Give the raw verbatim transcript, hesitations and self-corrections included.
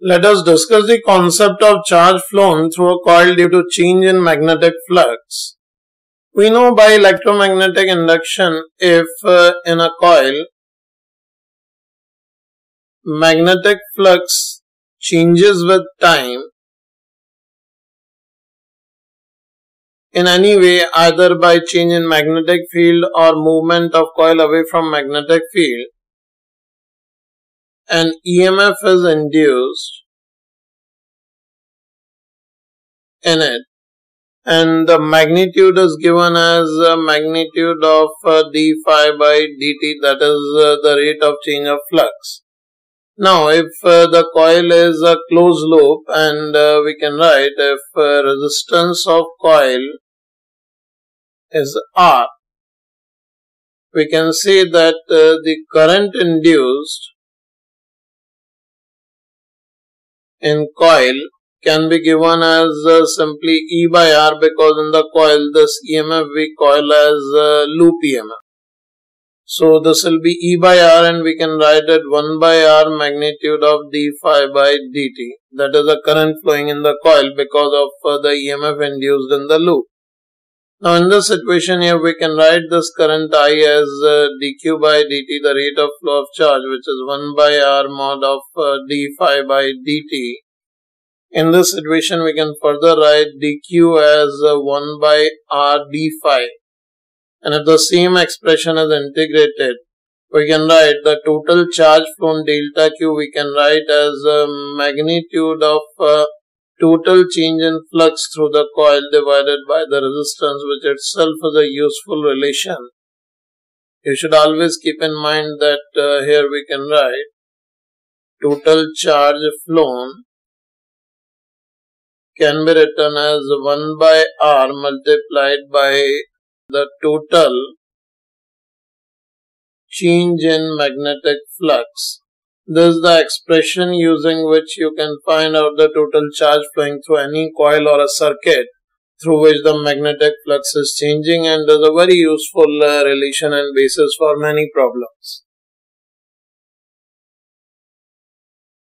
Let us discuss the concept of charge flown through a coil due to change in magnetic flux. We know by electromagnetic induction, if uh, in a coil, magnetic flux changes with time in any way, either by change in magnetic field or movement of coil away from magnetic field, an E M F is induced in it, and the magnitude is given as magnitude of d phi by dt, that is the rate of change of flux. Now, if the coil is a closed loop, and we can write if resistance of coil is R, we can say that the current induced in coil can be given as uh, simply E by R, because in the coil this E M F we call as uh, loop E M F. So this will be E by R, and we can write it one by R magnitude of d phi by dt. That is the current flowing in the coil because of uh, the E M F induced in the loop. Now in this situation here we can write this current I as uh, dq by dt, the rate of flow of charge, which is one by R mod of uh, d phi by dt. In this situation we can further write dq as uh, one by R d phi. And if the same expression is integrated, we can write the total charge flown delta q, we can write as uh, magnitude of uh, total change in flux through the coil divided by the resistance, which itself is a useful relation. You should always keep in mind that uh, here we can write total charge flown can be written as one by R multiplied by the total change in magnetic flux. This is the expression using which you can find out the total charge flowing through any coil or a circuit through which the magnetic flux is changing, and is a very useful uh, relation and basis for many problems.